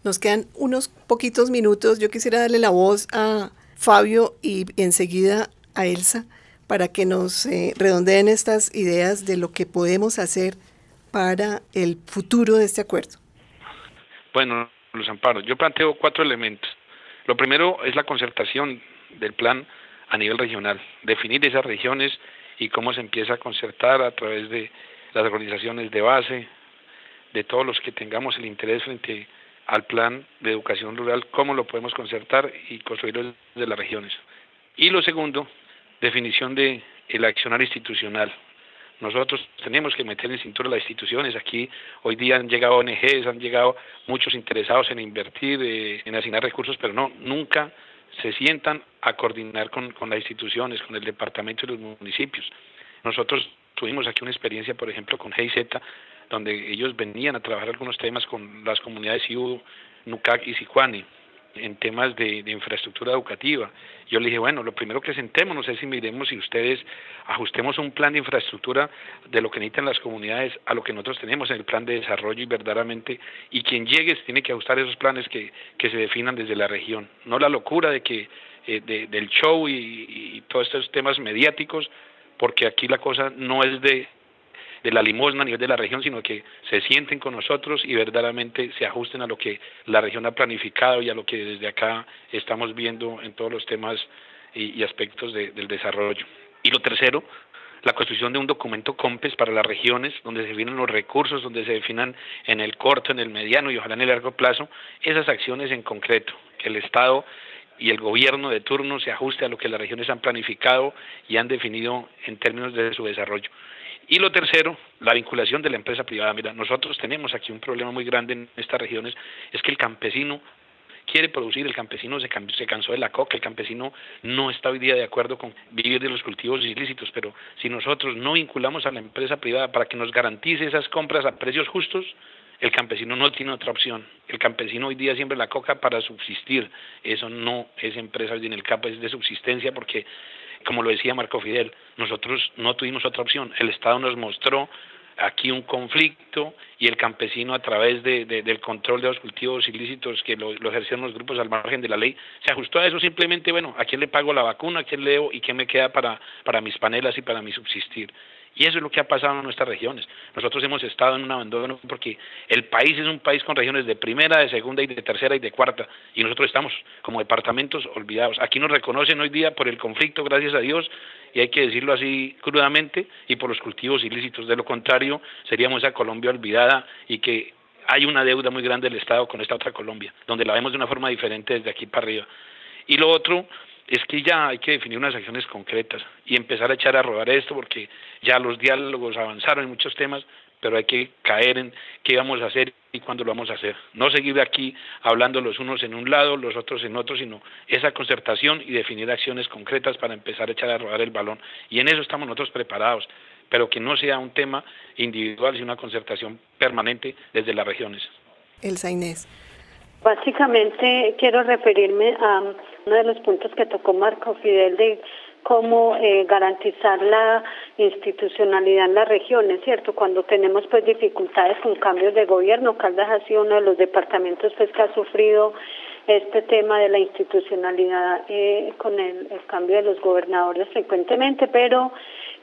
Nos quedan unos poquitos minutos. Yo quisiera darle la voz a Fabio y enseguida a Elsa para que nos redondeen estas ideas de lo que podemos hacer para el futuro de este acuerdo. Bueno, Luz Amparo, yo planteo 4 elementos. Lo primero es la concertación del plan a nivel regional, definir esas regiones y cómo se empieza a concertar a través de las organizaciones de base, de todos los que tengamos el interés frente al plan de educación rural, cómo lo podemos concertar y construirlo desde las regiones. Y lo segundo, definición del accionar institucional. Nosotros tenemos que meter en cintura las instituciones. Aquí hoy día han llegado ONGs, han llegado muchos interesados en invertir, en asignar recursos, pero nunca se sientan a coordinar con las instituciones, con el departamento y los municipios. Nosotros tuvimos aquí una experiencia, por ejemplo, con GIZ, donde ellos venían a trabajar algunos temas con las comunidades IU, NUCAC y Sicuani, en temas de infraestructura educativa. Yo le dije, bueno, lo primero que sentémonos es si miremos si ustedes ajustemos un plan de infraestructura de lo que necesitan las comunidades a lo que nosotros tenemos en el plan de desarrollo y verdaderamente, y quien llegue tiene que ajustar esos planes que se definan desde la región, no la locura de que del show y todos estos temas mediáticos, porque aquí la cosa no es de la limosna a nivel de la región, sino que se sienten con nosotros y verdaderamente se ajusten a lo que la región ha planificado y a lo que desde acá estamos viendo en todos los temas y aspectos del desarrollo. Y lo tercero, la construcción de un documento COMPES para las regiones, donde se definan los recursos, donde se definan en el corto, en el mediano y ojalá en el largo plazo, esas acciones en concreto, que el Estado y el gobierno de turno se ajuste a lo que las regiones han planificado y han definido en términos de su desarrollo. Y lo tercero, la vinculación de la empresa privada. Mira, nosotros tenemos aquí un problema muy grande en estas regiones, es que el campesino quiere producir, el campesino se cansó de la coca, el campesino no está hoy día de acuerdo con vivir de los cultivos ilícitos, pero si nosotros no vinculamos a la empresa privada para que nos garantice esas compras a precios justos, el campesino no tiene otra opción. El campesino hoy día siembra la coca para subsistir. Eso no es empresa, en el campo es de subsistencia, porque como lo decía Marco Fidel, nosotros no tuvimos otra opción. El Estado nos mostró aquí un conflicto y el campesino, a través del control de los cultivos ilícitos que lo ejercían los grupos al margen de la ley, se ajustó a eso simplemente. Bueno, ¿a quién le pago la vacuna? ¿A quién le debo? ¿Y qué me queda para mis panelas y para mi subsistir? Y eso es lo que ha pasado en nuestras regiones. Nosotros hemos estado en un abandono porque el país es un país con regiones de primera, de segunda, y de tercera y de cuarta. Y nosotros estamos como departamentos olvidados. Aquí nos reconocen hoy día por el conflicto, gracias a Dios, y hay que decirlo así crudamente, y por los cultivos ilícitos. De lo contrario, seríamos esa Colombia olvidada, y que hay una deuda muy grande del Estado con esta otra Colombia, donde la vemos de una forma diferente desde aquí para arriba. Y lo otro es que ya hay que definir unas acciones concretas y empezar a echar a rodar esto, porque ya los diálogos avanzaron en muchos temas, pero hay que caer en qué vamos a hacer y cuándo lo vamos a hacer. No seguir aquí hablando los unos en un lado, los otros en otro, sino esa concertación y definir acciones concretas para empezar a echar a rodar el balón. Y en eso estamos nosotros preparados, pero que no sea un tema individual, sino una concertación permanente desde las regiones. Elsa Inés. Básicamente quiero referirme a uno de los puntos que tocó Marco Fidel de cómo garantizar la institucionalidad en las regiones, ¿cierto? Cuando tenemos pues dificultades con cambios de gobierno, Caldas ha sido uno de los departamentos pues que ha sufrido este tema de la institucionalidad con el cambio de los gobernadores frecuentemente, pero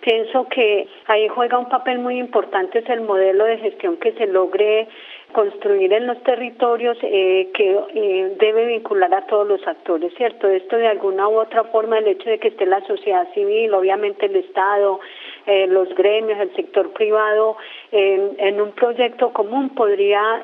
pienso que ahí juega un papel muy importante, es el modelo de gestión que se logre construir en los territorios que debe vincular a todos los actores, ¿cierto? Esto de alguna u otra forma, el hecho de que esté la sociedad civil, obviamente el Estado, los gremios, el sector privado, en un proyecto común podría,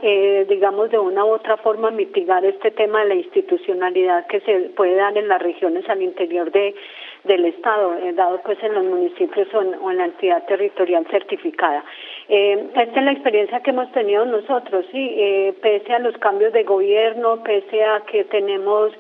digamos, de una u otra forma mitigar este tema de la institucionalidad que se puede dar en las regiones al interior del Estado, dado pues en los municipios o en la entidad territorial certificada. Esta es la experiencia que hemos tenido nosotros, sí, pese a los cambios de gobierno, pese a que tenemos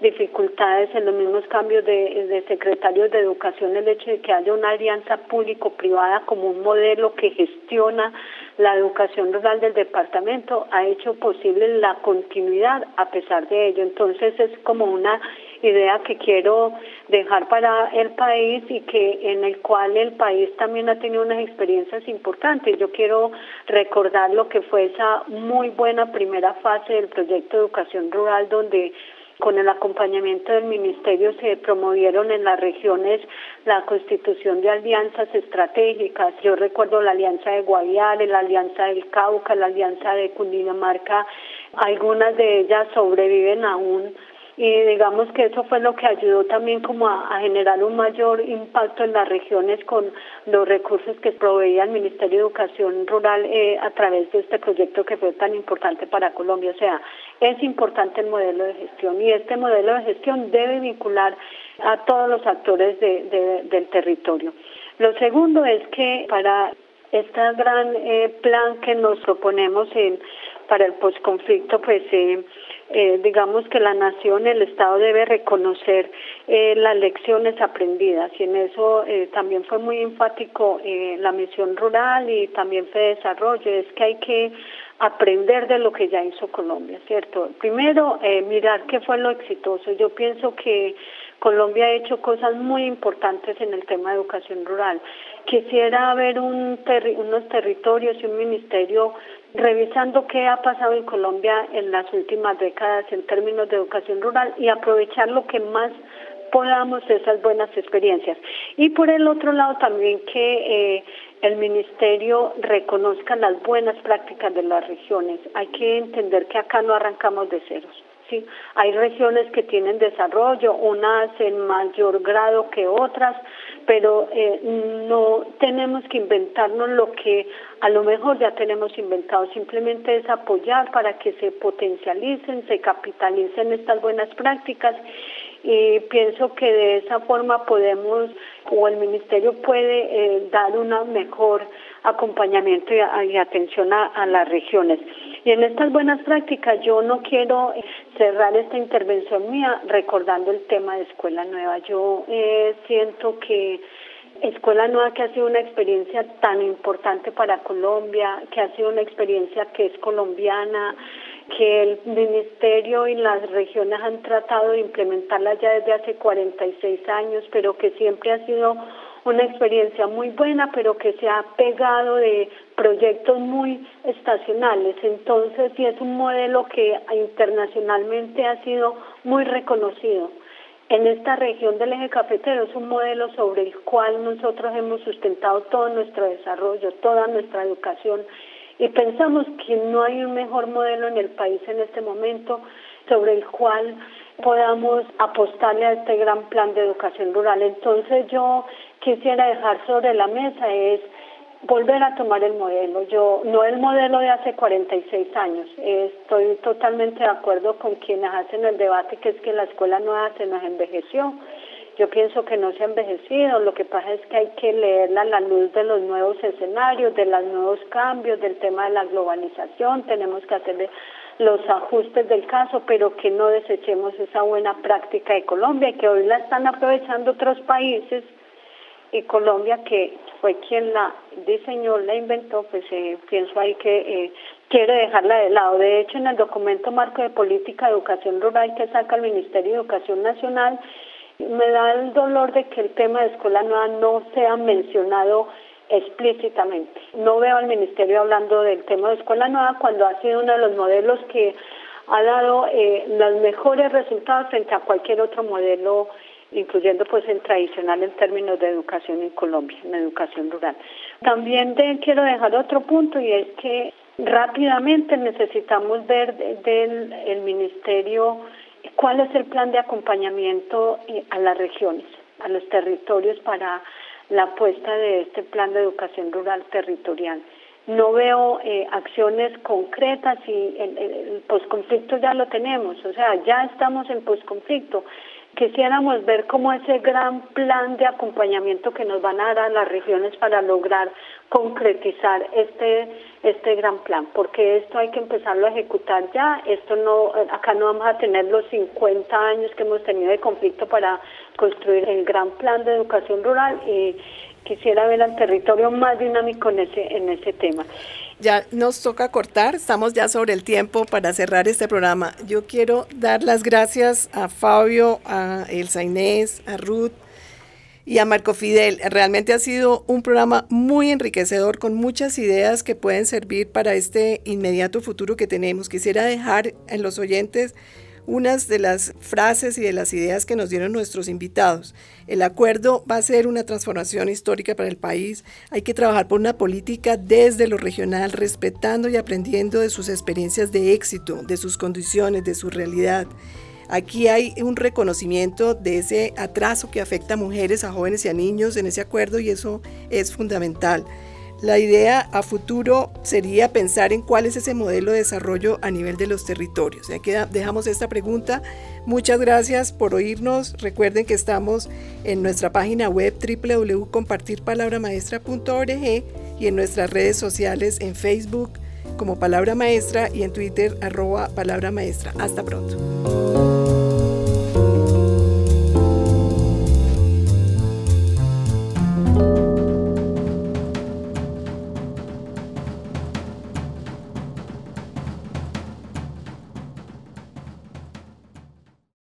dificultades en los mismos cambios de secretarios de educación, el hecho de que haya una alianza público-privada como un modelo que gestiona la educación rural del departamento ha hecho posible la continuidad a pesar de ello. Entonces es como una idea que quiero dejar para el país y que en el cual el país también ha tenido unas experiencias importantes. Yo quiero recordar lo que fue esa muy buena primera fase del proyecto de educación rural, donde con el acompañamiento del ministerio se promovieron en las regiones la constitución de alianzas estratégicas. Yo recuerdo la alianza de Guaviare, la alianza del Cauca, la alianza de Cundinamarca. Algunas de ellas sobreviven aún y digamos que eso fue lo que ayudó también como a generar un mayor impacto en las regiones con los recursos que proveía el Ministerio de Educación Rural a través de este proyecto que fue tan importante para Colombia. O sea, es importante el modelo de gestión y este modelo de gestión debe vincular a todos los actores del territorio. Lo segundo es que para este gran plan que nos proponemos para el posconflicto, pues digamos que la nación, el Estado debe reconocer las lecciones aprendidas, y en eso también fue muy enfático la Misión Rural y también FEDESarrollo, es que hay que aprender de lo que ya hizo Colombia, ¿cierto? Primero, mirar qué fue lo exitoso. Yo pienso que Colombia ha hecho cosas muy importantes en el tema de educación rural. Quisiera ver unos territorios y un ministerio revisando qué ha pasado en Colombia en las últimas décadas en términos de educación rural y aprovechar lo que más podamos de esas buenas experiencias. Y por el otro lado también que el ministerio reconozca las buenas prácticas de las regiones. Hay que entender que acá no arrancamos de ceros. Sí, hay regiones que tienen desarrollo, unas en mayor grado que otras, pero no tenemos que inventarnos lo que a lo mejor ya tenemos inventado, simplemente es apoyar para que se potencialicen, se capitalicen estas buenas prácticas, y pienso que de esa forma podemos, o el ministerio puede dar una mejor acompañamiento y atención a las regiones. Y en estas buenas prácticas yo no quiero cerrar esta intervención mía recordando el tema de Escuela Nueva. Yo siento que Escuela Nueva, que ha sido una experiencia tan importante para Colombia, que ha sido una experiencia que es colombiana, que el ministerio y las regiones han tratado de implementarla ya desde hace 46 años, pero que siempre ha sido una experiencia muy buena, pero que se ha pegado de proyectos muy estacionales. Entonces, sí es un modelo que internacionalmente ha sido muy reconocido. En esta región del eje cafetero es un modelo sobre el cual nosotros hemos sustentado todo nuestro desarrollo, toda nuestra educación, y pensamos que no hay un mejor modelo en el país en este momento sobre el cual podamos apostarle a este gran plan de educación rural. Entonces yo quisiera dejar sobre la mesa es volver a tomar el modelo, no el modelo de hace 46 años, estoy totalmente de acuerdo con quienes hacen el debate que es que la Escuela Nueva se nos envejeció, Yo pienso que no se ha envejecido, lo que pasa es que hay que leerla a la luz de los nuevos escenarios, de los nuevos cambios, del tema de la globalización, tenemos que hacerle los ajustes del caso, pero que no desechemos esa buena práctica de Colombia, y que hoy la están aprovechando otros países, y Colombia, que fue quien la diseñó, la inventó, pues pienso ahí que quiere dejarla de lado. De hecho, en el documento marco de política de educación rural que saca el Ministerio de Educación Nacional, me da el dolor de que el tema de Escuela Nueva no sea mencionado explícitamente. No veo al Ministerio hablando del tema de Escuela Nueva cuando ha sido uno de los modelos que ha dado los mejores resultados frente a cualquier otro modelo, incluyendo pues el tradicional en términos de educación en Colombia, en educación rural. También quiero dejar otro punto, y es que rápidamente necesitamos ver del Ministerio cuál es el plan de acompañamiento a las regiones, a los territorios, para la puesta de este plan de educación rural territorial. No veo acciones concretas, y el posconflicto ya lo tenemos, o sea, ya estamos en posconflicto. Quisiéramos ver cómo ese gran plan de acompañamiento que nos van a dar a las regiones para lograr concretizar este gran plan, porque esto hay que empezarlo a ejecutar ya. Esto no, acá no vamos a tener los 50 años que hemos tenido de conflicto para construir el gran plan de educación rural, y quisiera ver al territorio más dinámico en ese tema. Ya nos toca cortar, estamos ya sobre el tiempo para cerrar este programa. Yo quiero dar las gracias a Fabio, a Elsa Inés, a Ruth y a Marco Fidel. Realmente ha sido un programa muy enriquecedor, con muchas ideas que pueden servir para este inmediato futuro que tenemos. Quisiera dejar en los oyentes unas de las frases y de las ideas que nos dieron nuestros invitados. El acuerdo va a ser una transformación histórica para el país. Hay que trabajar por una política desde lo regional, respetando y aprendiendo de sus experiencias de éxito, de sus condiciones, de su realidad. Aquí hay un reconocimiento de ese atraso que afecta a mujeres, a jóvenes y a niños en ese acuerdo, y eso es fundamental. La idea a futuro sería pensar en cuál es ese modelo de desarrollo a nivel de los territorios. Aquí dejamos esta pregunta. Muchas gracias por oírnos. Recuerden que estamos en nuestra página web www.compartirpalabramaestra.org y en nuestras redes sociales en Facebook como Palabra Maestra y en Twitter @Palabra Maestra. Hasta pronto.